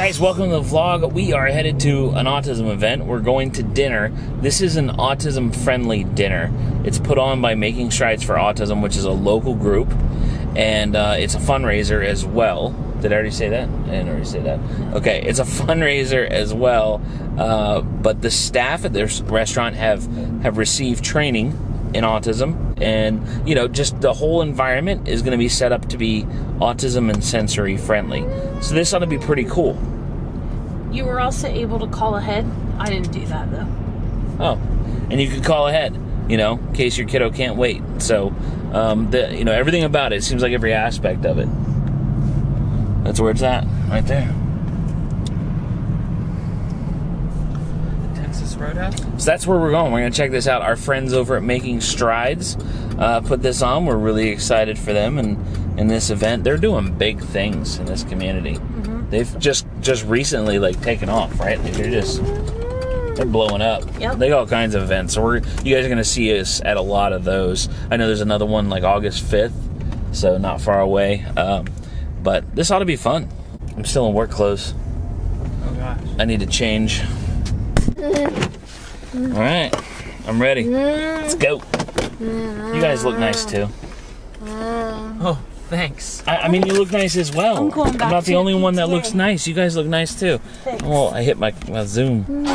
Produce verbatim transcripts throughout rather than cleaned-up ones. guys, welcome to the vlog. We are headed to an autism event. We're going to dinner. This is an autism-friendly dinner. It's put on by Making Strides for Autism, which is a local group, and uh, it's a fundraiser as well. Did I already say that? I didn't already say that. Okay, it's a fundraiser as well, uh, but the staff at this restaurant have, have received training in autism, and you know, just the whole environment is going to be set up to be autism and sensory friendly, so this ought to be pretty cool. You were also able to call ahead. I didn't do that though. Oh, and you could call ahead, you know, in case your kiddo can't wait. So um, the, you know, everything about it seems like every aspect of it. That's where it's at, right there. So that's where we're going. We're going to check this out. Our friends over at Making Strides uh, put this on. We're really excited for them and in this event. They're doing big things in this community. Mm-hmm. They've just just recently like taken off, right? Like, they're just they're blowing up. Yep. They got all kinds of events. So we're you guys are going to see us at a lot of those. I know there's another one like August fifth, so not far away. Um, but this ought to be fun. I'm still in work clothes. Oh gosh. I need to change. Alright, I'm ready. Let's go. You guys look nice too. Oh, thanks. I, I mean, you look nice as well. I'm, going back I'm not the only one that looks nice. You guys look nice too. Thanks. Oh, I hit my, my zoom.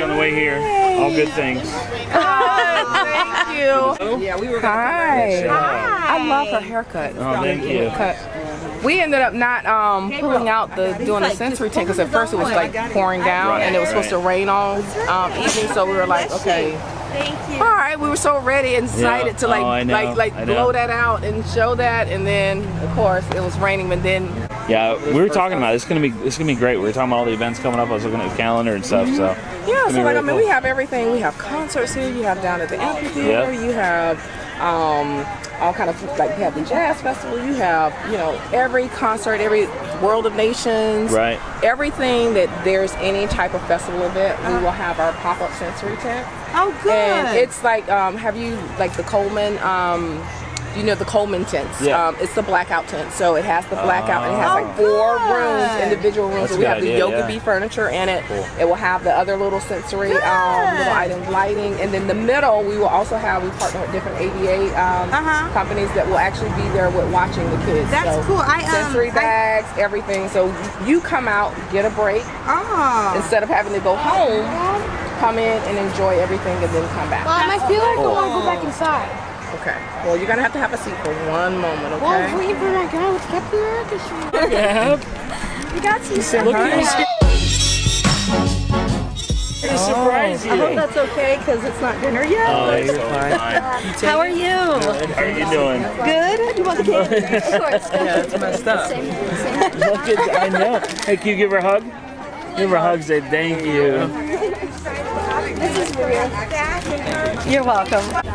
On the way here, all good things. Oh, thank you. So? Yeah, we were Hi. Hi. I love her haircut. Oh, thank you. Cut. We ended up not um, pulling out the doing the sensory tent because at first it was like pouring down right, and it was supposed right. to rain all um, evening, so we were like, okay. Thank you. All right, we were so ready and excited yeah. to like oh, like like blow that out and show that, and then of course it was raining, and then. Yeah, we were talking about it. It's gonna be it's gonna be great. We were talking about all the events coming up. I was looking at the calendar and stuff. So yeah, so like I mean, we have everything. We have concerts here. You have down at the amphitheater. Yep. You have um, all kind of like you have the jazz festival. You have you know every concert, every World of Nations, right? Everything that there's any type of festival event, we will have our pop up sensory tent. Oh, good. And it's like um, have you like the Coleman. Um, You know the Coleman tents. Yeah. Um, it's the blackout tent, so it has the blackout, uh, and it has like four good. rooms, individual rooms. That's so we have idea, the yoga yeah. bee furniture in it. Cool. It will have the other little sensory um, little item lighting, and then the middle we will also have. We partner with different A B A um, uh-huh. companies that will actually be there with watching the kids. That's so, cool. I um, sensory bags, I, everything. So you come out, get a break uh, instead of having to go home. Come in and enjoy everything, and then come back. Well, I feel like cool. I want to go back inside. Okay. Well, you're gonna have to have a seat for one moment, okay? Well, wait for that guy with Captain America shoes. Yeah. You got to say hi. Oh, surprise you. I hope that's okay because it's not dinner yet. Oh, you're fine. How are you? Good. How are you doing? Good. You want the candy? Of course. Yeah, it's messed up. Same here. Same here. Look at, I know. Hey, can you give her a hug? Give her a hug. Say thank you. This is weird. You're welcome.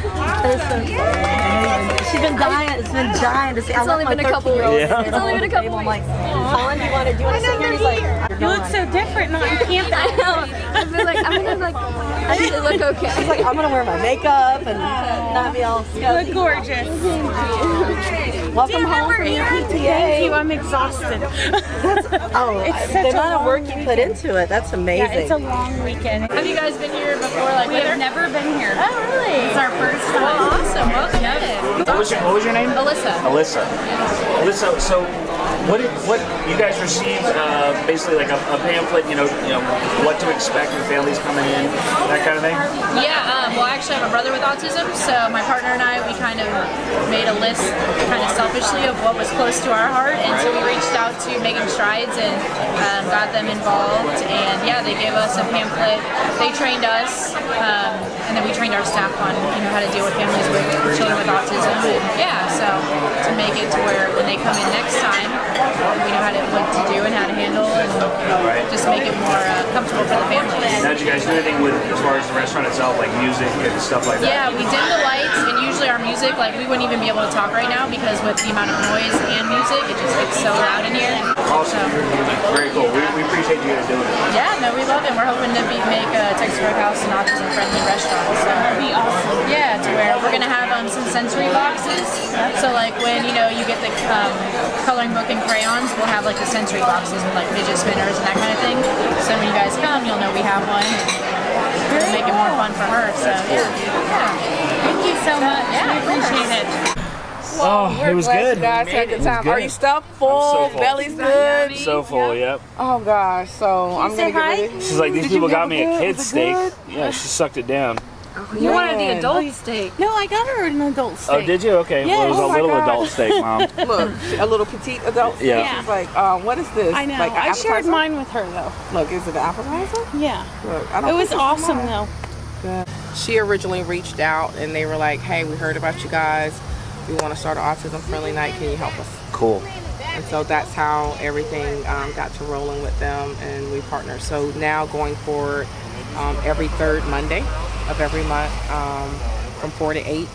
Yeah. She's been dying. It's been dying to see. It's only been, yeah. it's only been a couple weeks. It's only been a couple weeks. Like, Colin, do you want to do it? Like, you look so different. Not in camp. I know. I'm like, I'm gonna like, I need to look okay. She's like, I'm gonna wear my makeup and Aww. not be all. You look gorgeous. Welcome home from your P T A. Thank you. I'm exhausted. That's, oh, it's the amount of work you put into it. That's amazing. Yeah, it's a long weekend. Have you guys been here before? Like, we have never been here. Oh, really? It's our first time. Oh, awesome. Welcome. What was your, what was your name? Alyssa. Alyssa. Alyssa, so what did, what you guys received? Uh, basically, like a, a pamphlet, you know, you know, what to expect when families coming in, that kind of thing. Yeah. Um, well, I actually have a brother with autism, so my partner and I, we kind of made a list, kind of selfishly, of what was close to our heart, and so we reached out to Making Strides and um, got them involved. And yeah, they gave us a pamphlet. They trained us, um, and then we trained our staff on, you know, how to deal with families with children with autism. And yeah, so to make it to where when they come in next time, we know how to, what to do and how to handle, and right. just make it more uh, comfortable for the families. Now, did you guys do anything with, as far as the restaurant itself, like music and stuff like that? Yeah, we did the lights, and usually our music, like we wouldn't even be able to talk right now because with the amount of noise and music, it just gets so loud in here. Awesome, so, very cool. We, we appreciate you guys doing it. Yeah, no, we love it. We're hoping to be, make a Texas Roadhouse an autism-friendly restaurant. So that'd be awesome. Yeah, to where we're gonna have um, some sensory boxes. So like when you know you get the um, coloring book and crayons, we'll have like the sensory boxes with like fidget spinners and that kind of thing. So when you guys come, you'll know we have one. We'll make it more fun for her. So yeah, yeah. Thank you so much. Yeah, we appreciate it. Well, oh, it was good. You guys had a good time. Good. Are you stuffed full? So full? Belly's good? So full, yep. Oh, gosh. So I'm going to get ready. She's like, these Did people got me good? a kid's steak. Good? Yeah, she sucked it down. Oh, you man. wanted the adult steak. No, I got her an adult steak. Oh, did you? Okay. Yes. Well, it was oh a little God. adult steak, Mom. Look, a little petite adult steak. Yeah. She's like, uh, what is this? I know. Like I shared mine with her, though. Look, is it an appetizer? Yeah. Look, I don't It was awesome, though. Good. She originally reached out, and they were like, hey, we heard about you guys. We want to start an autism-friendly night. Can you help us? Cool. And so that's how everything um, got to rolling with them, and we partnered. So now going forward, um, every third Monday of every month, um, from four to eight,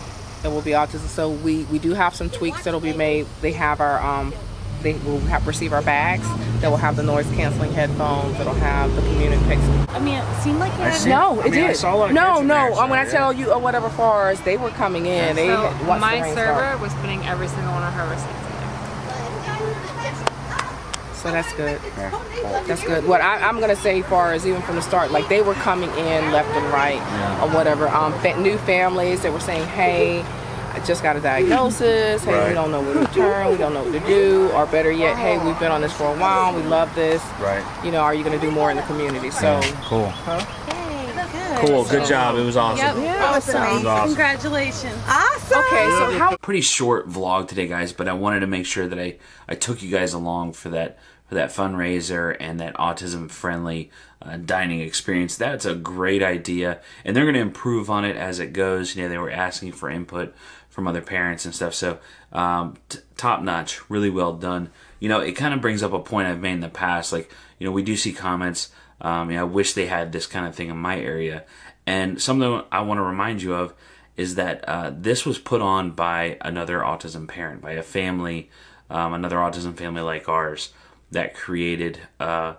it will be autism. So we we do have some tweaks that'll be made. They have our um, they will have receive our bags that will have the noise-canceling headphones. That'll have the communication. I mean, it seemed like it had... No, it I mean, did. I no, no. There, so when I yeah. tell you, oh, whatever fars, they were coming in. They so had, my the server start. was putting every single one of her receipts in there. So that's good. Yeah. That's good. What I, I'm going to say far is even from the start, like they were coming in left and right yeah. on whatever. Um, fa new families that were saying, hey, I just got a diagnosis. Hey, right. we don't know where to turn. We don't know what to do. Or better yet, hey, we've been on this for a while. We love this. Right. You know, are you going to do more in the community? So cool. Huh? Hey, good. Cool. Good so, job. It was awesome. Yep. Yeah, awesome. awesome. Congratulations. Awesome. Okay. So how? Pretty short vlog today, guys. But I wanted to make sure that I I took you guys along for that for that fundraiser and that autism friendly uh, dining experience. That's a great idea, and they're going to improve on it as it goes. You know, they were asking for input from other parents and stuff, so um, t top notch, really well done. You know, it kind of brings up a point I've made in the past, like, you know, we do see comments, um, you know, I wish they had this kind of thing in my area, and something I want to remind you of is that uh, this was put on by another autism parent, by a family, um, another autism family like ours that created uh,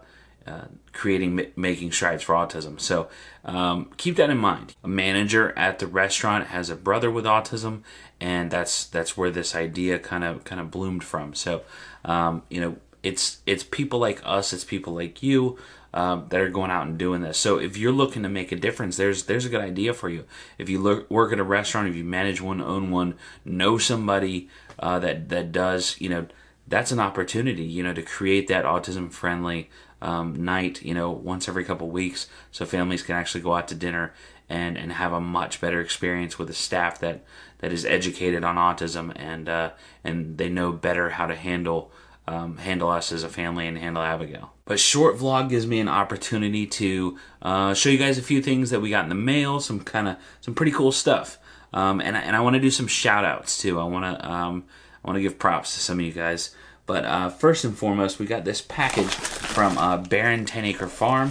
uh, creating M Making Strides for Autism. So um, keep that in mind. A manager at the restaurant has a brother with autism, and that's that's where this idea kind of kind of bloomed from. So um, you know, it's it's people like us, it's people like you um, that are going out and doing this. So if you're looking to make a difference, there's there's a good idea for you. If you look, work at a restaurant, if you manage one, own one, know somebody uh, that that does, you know, that's an opportunity, you know, to create that autism-friendly um, night, you know, once every couple weeks, so families can actually go out to dinner and and have a much better experience with a staff that that is educated on autism, and uh, and they know better how to handle um, handle us as a family and handle Abigail. But short vlog gives me an opportunity to uh, show you guys a few things that we got in the mail, some kind of some pretty cool stuff, um, and and I want to do some shout outs too. I want to. Um, I want to give props to some of you guys, but uh, first and foremost, we got this package from uh, Barron Ten Acre Farm.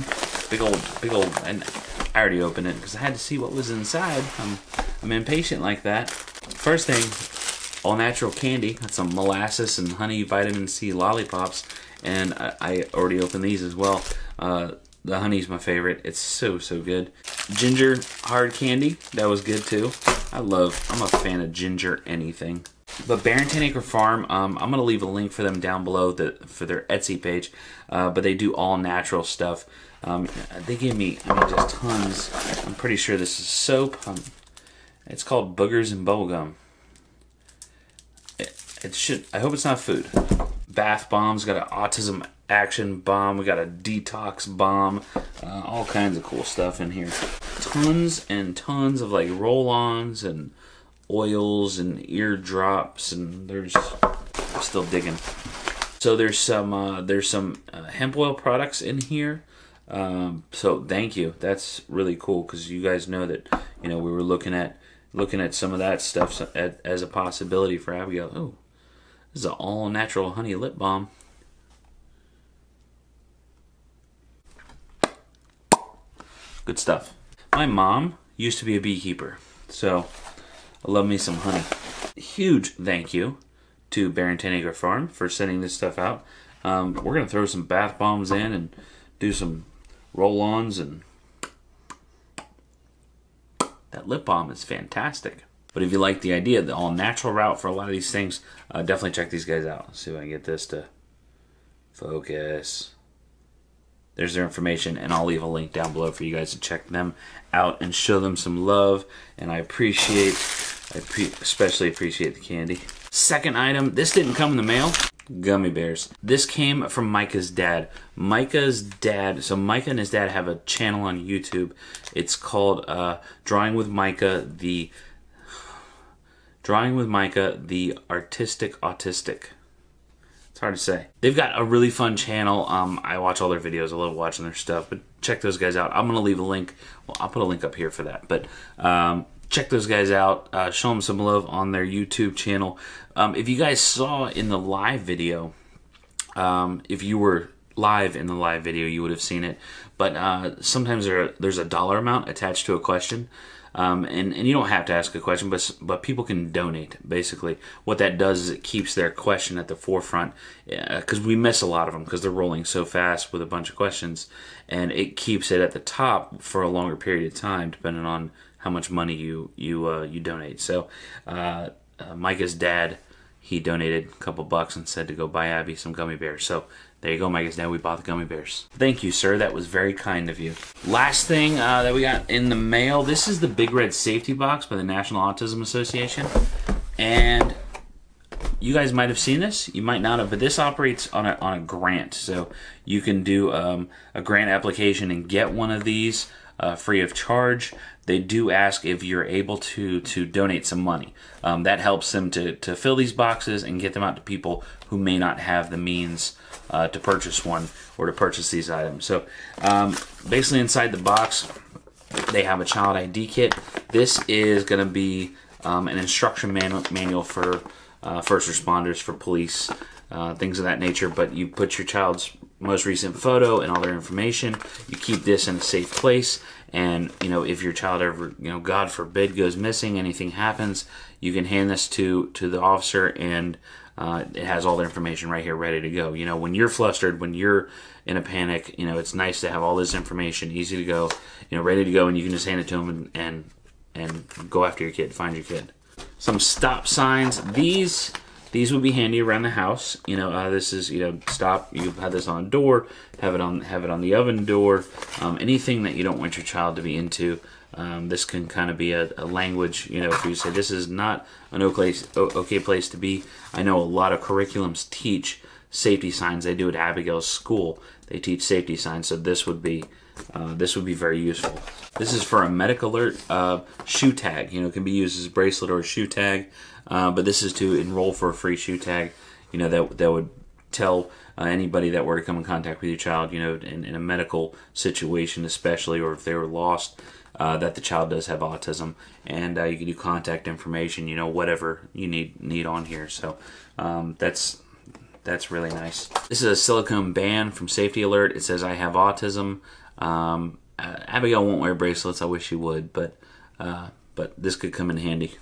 Big old, big old, and I already opened it because I had to see what was inside. I'm, I'm impatient like that. First thing, all natural candy. Got some molasses and honey, vitamin C lollipops, and I, I already opened these as well. Uh, the honey's my favorite. It's so so good. Ginger hard candy, that was good too. I love. I'm a fan of ginger anything. But Barron Ten Acre Farm, um, I'm going to leave a link for them down below the, for their Etsy page, uh, but they do all natural stuff. Um, they gave me, I mean, just tons. I'm pretty sure this is soap. Um, it's called Boogers and Bubblegum. It, it should, I hope it's not food. bath bombs, got an autism action bomb, we got a detox bomb, uh, all kinds of cool stuff in here. Tons and tons of like roll-ons and oils and ear drops, and there's, I'm still digging. So there's some uh, there's some uh, hemp oil products in here. Um, so thank you. That's really cool, because you guys know that, you know, we were looking at looking at some of that stuff as a possibility for Abigail. Oh, this is an all natural honey lip balm. Good stuff. My mom used to be a beekeeper, so I love me some honey. Huge thank you to Barron Ten Acre Farm for sending this stuff out. Um, we're gonna throw some bath bombs in and do some roll-ons, and that lip balm is fantastic. But if you like the idea, the all-natural route for a lot of these things, uh, definitely check these guys out. Let's see if I can get this to focus. There's their information, and I'll leave a link down below for you guys to check them out and show them some love. And I appreciate, I especially appreciate the candy. Second item, this didn't come in the mail. Gummy bears. This came from Micah's dad. Micah's dad, so Micah and his dad have a channel on YouTube. It's called uh, Drawing with Micah, the Drawing with Micah, the Artistic Autistic. It's hard to say. They've got a really fun channel. Um, I watch all their videos. I love watching their stuff, but check those guys out. I'm gonna leave a link. Well, I'll put a link up here for that, but um, check those guys out. Uh, show them some love on their YouTube channel. Um, if you guys saw in the live video, um, if you were live in the live video, you would have seen it. But uh, sometimes there, there's a dollar amount attached to a question. Um, and, and you don't have to ask a question, but, but people can donate, basically. What that does is it keeps their question at the forefront, because uh, we miss a lot of them because they're rolling so fast with a bunch of questions. And it keeps it at the top for a longer period of time, depending on how much money you you uh, you donate. So uh, uh, Micah's dad, he donated a couple bucks and said to go buy Abby some gummy bears. So there you go, Micah's dad, we bought the gummy bears. Thank you, sir, that was very kind of you. Last thing uh, that we got in the mail, this is the Big Red Safety Box by the National Autism Association. And you guys might have seen this, you might not have, but this operates on a, on a grant. So you can do um, a grant application and get one of these uh, free of charge. They do ask if you're able to to donate some money. Um, that helps them to, to fill these boxes and get them out to people who may not have the means uh, to purchase one or to purchase these items. So um, basically inside the box, they have a child I D kit. This is gonna be um, an instruction manual, manual for uh, first responders, for police, uh, things of that nature. But you put your child's most recent photo and all their information. You keep this in a safe place, and you know, if your child ever, you know, God forbid, goes missing, anything happens, you can hand this to to the officer, and uh, it has all their information right here, ready to go. You know, when you're flustered, when you're in a panic, you know, it's nice to have all this information, easy to go, you know, ready to go, and you can just hand it to them and and, and go after your kid, find your kid. Some stop signs. These. These would be handy around the house. You know, uh, this is, you know, stop. You have this on a door, have it on, have it on the oven door. Um, anything that you don't want your child to be into. Um, this can kind of be a, a language, you know, if you say this is not an okay, okay place to be. I know a lot of curriculums teach safety signs. They do at Abigail's school. They teach safety signs, so this would be uh, this would be very useful. This is for a medic alert uh, shoe tag. You know, it can be used as a bracelet or a shoe tag. Uh, but this is to enroll for a free shoe tag, you know, that, that would tell uh, anybody that were to come in contact with your child, you know, in, in a medical situation especially, or if they were lost, uh, that the child does have autism. And uh, you can do contact information, you know, whatever you need need on here. So um, that's that's really nice. This is a silicone band from Safety Alert. It says, I have autism. Um, uh, Abigail won't wear bracelets. I wish she would, but, uh, but this could come in handy.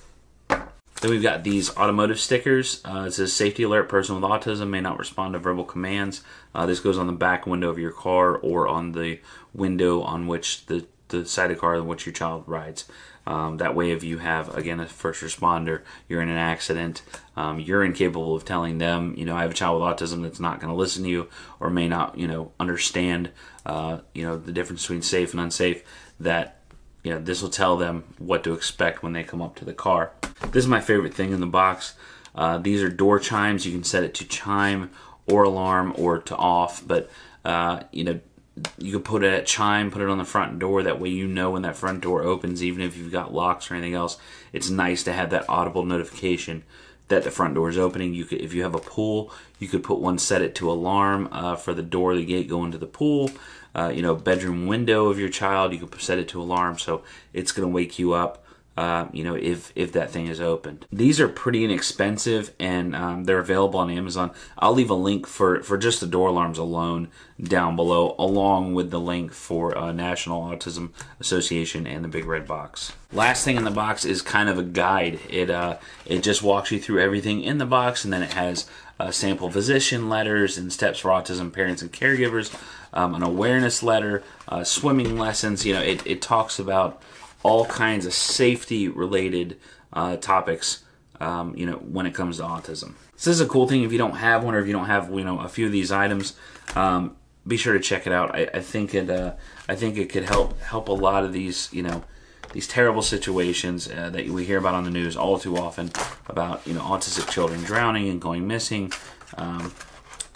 Then we've got these automotive stickers. Uh, it says Safety Alert, person with autism may not respond to verbal commands. Uh, this goes on the back window of your car or on the window on which the, the side of the car on which your child rides. Um, that way if you have, again, a first responder, you're in an accident, um, you're incapable of telling them, you know, I have a child with autism that's not going to listen to you or may not, you know, understand, uh, you know, the difference between safe and unsafe, that, you know, this will tell them what to expect when they come up to the car. This is my favorite thing in the box. Uh, these are door chimes. You can set it to chime or alarm or to off, but uh, you know, you could put a chime, put it on the front door. That way you know when that front door opens, even if you've got locks or anything else. It's nice to have that audible notification that the front door is opening. You could, if you have a pool, you could put one, set it to alarm uh, for the door or the gate going to the pool. Uh, you know, bedroom window of your child, you could set it to alarm, so it's going to wake you up, uh, you know, if, if that thing is opened. These are pretty inexpensive, and um, they're available on Amazon. I'll leave a link for, for just the door alarms alone down below, along with the link for uh, National Autism Association and the Big Red Box. Last thing in the box is kind of a guide. It, uh, it just walks you through everything in the box, and then it has Uh, sample physician letters and steps for autism parents and caregivers, um, an awareness letter, uh, swimming lessons. You know, it, it talks about all kinds of safety related uh, topics, um, you know, when it comes to autism. So this is a cool thing. If you don't have one, or if you don't have, you know, a few of these items, um, be sure to check it out. I, I think it uh, I think it could help help a lot of these, you know, these terrible situations uh, that we hear about on the news all too often about, you know, autistic children drowning and going missing. Um,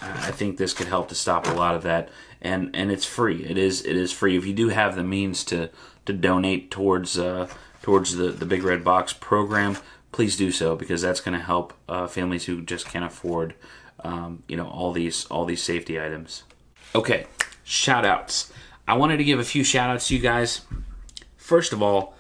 I think this could help to stop a lot of that, and and it's free. It is it is free if you do have the means to to donate towards uh, towards the the Big Red Box program. Please do so, because that's going to help uh, families who just can't afford, um, you know, all these all these safety items. Okay, shout outs. I wanted to give a few shout outs to you guys. First of all,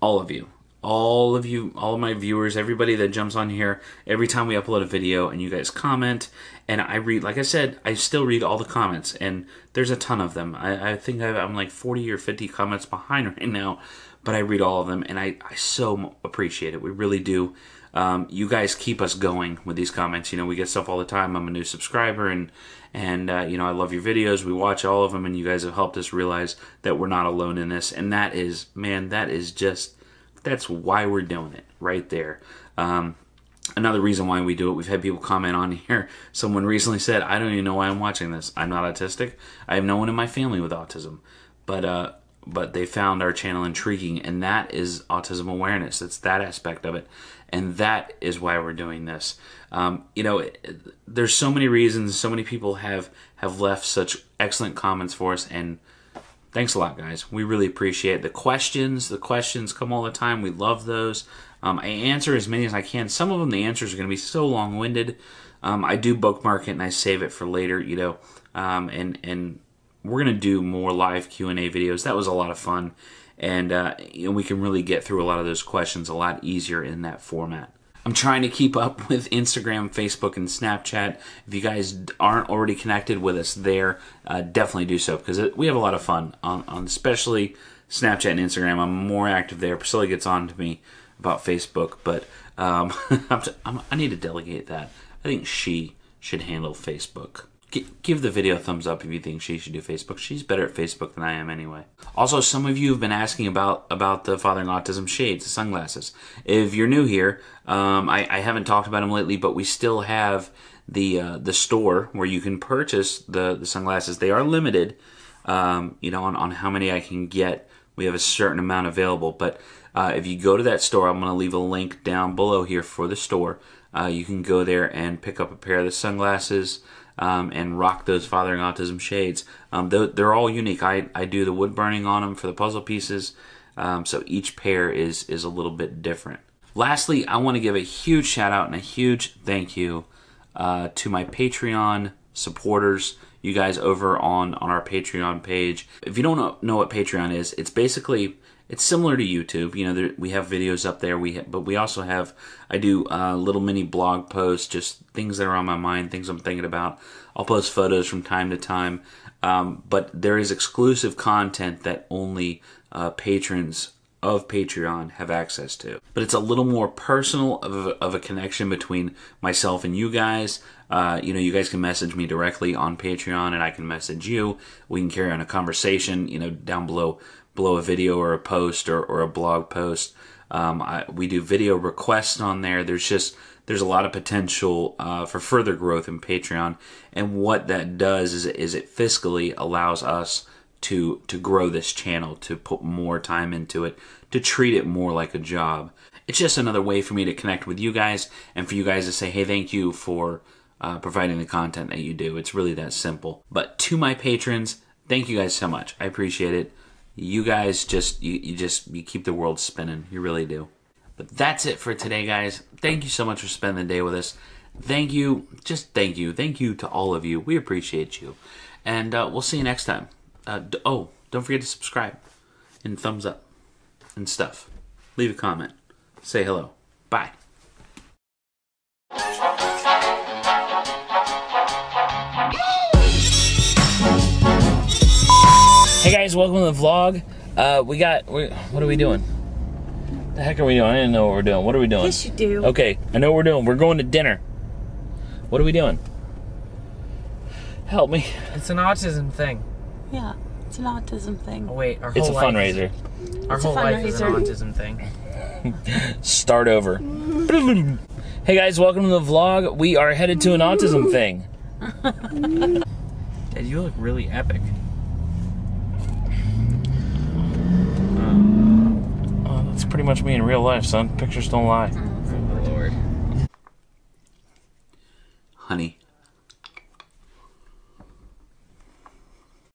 all of you, all of you, all of my viewers, everybody that jumps on here, every time we upload a video and you guys comment, and I read, like I said, I still read all the comments, and there's a ton of them. I, I think I've, I'm like forty or fifty comments behind right now, but I read all of them, and I, I so appreciate it. We really do. Um, you guys keep us going with these comments. You know, we get stuff all the time. I'm a new subscriber, and and uh, you know, I love your videos. We watch all of them, and you guys have helped us realize that we're not alone in this. And that is, man, that is just, that's why we're doing it right there. Um, another reason why we do it, we've had people comment on here. Someone recently said, I don't even know why I'm watching this. I'm not autistic. I have no one in my family with autism. But, uh, but they found our channel intriguing, and that is autism awareness. That's that aspect of it. And that is why we're doing this. Um, you know, it, it, there's so many reasons. So many people have, have left such excellent comments for us. And thanks a lot, guys. We really appreciate it. The questions. The questions come all the time. We love those. Um, I answer as many as I can. Some of them, the answers are going to be so long-winded. Um, I do bookmark it, and I save it for later, you know. Um, and, and we're going to do more live Q and A videos. That was a lot of fun. And uh, you know, we can really get through a lot of those questions a lot easier in that format. I'm trying to keep up with Instagram, Facebook, and Snapchat. If you guys aren't already connected with us there, uh, definitely do so, because we have a lot of fun on, on especially Snapchat and Instagram. I'm more active there. Priscilla gets on to me about Facebook, but um, I need to delegate that. I think she should handle Facebook. Give the video a thumbs up if you think she should do Facebook. She's better at Facebook than I am anyway. Also, some of you have been asking about about the Fathering Autism shades, the sunglasses. If you're new here, um, I, I haven't talked about them lately, but we still have the uh, the store where you can purchase the, the sunglasses. They are limited, um, you know, on, on how many I can get. We have a certain amount available, but uh, if you go to that store, I'm going to leave a link down below here for the store. Uh, you can go there and pick up a pair of the sunglasses. Um, and rock those Fathering Autism shades. Um, they're, they're all unique. I, I do the wood burning on them for the puzzle pieces, um, so each pair is, is a little bit different. Lastly, I want to give a huge shout out and a huge thank you uh, to my Patreon supporters, you guys over on, on our Patreon page. If you don't know what Patreon is, it's basically, it's similar to YouTube. You know, there, we have videos up there, we ha but we also have, I do uh, little mini blog posts, just things that are on my mind, things I'm thinking about. I'll post photos from time to time, um, but there is exclusive content that only uh, patrons of Patreon have access to. But it's a little more personal of a, of a connection between myself and you guys. Uh, you know, you guys can message me directly on Patreon, and I can message you. We can carry on a conversation, you know, down below. below a video or a post or, or a blog post. Um, I, we do video requests on there. There's just, there's a lot of potential uh, for further growth in Patreon. And what that does is, is it fiscally allows us to, to grow this channel, to put more time into it, to treat it more like a job. It's just another way for me to connect with you guys and for you guys to say, hey, thank you for uh, providing the content that you do. It's really that simple. But to my patrons, thank you guys so much. I appreciate it. You guys just, you, you just, you keep the world spinning. You really do. But that's it for today, guys. Thank you so much for spending the day with us. Thank you. Just thank you. Thank you to all of you. We appreciate you. And uh, we'll see you next time. Uh, d oh, don't forget to subscribe and thumbs up and stuff. Leave a comment. Say hello. Bye. Hey guys, welcome to the vlog. Uh, we got, we, what are we doing? What the heck are we doing? I didn't know what we're doing. What are we doing? Yes, you do. Okay, I know what we're doing. We're going to dinner. What are we doing? Help me. It's an autism thing. Yeah, it's an autism thing. Oh wait, our whole It's a life, fundraiser. Our it's whole life is an autism thing. Start over. Hey guys, welcome to the vlog. We are headed to an autism thing. Dad, you look really epic. It's pretty much me in real life, son. Pictures don't lie. Oh, Lord. Honey.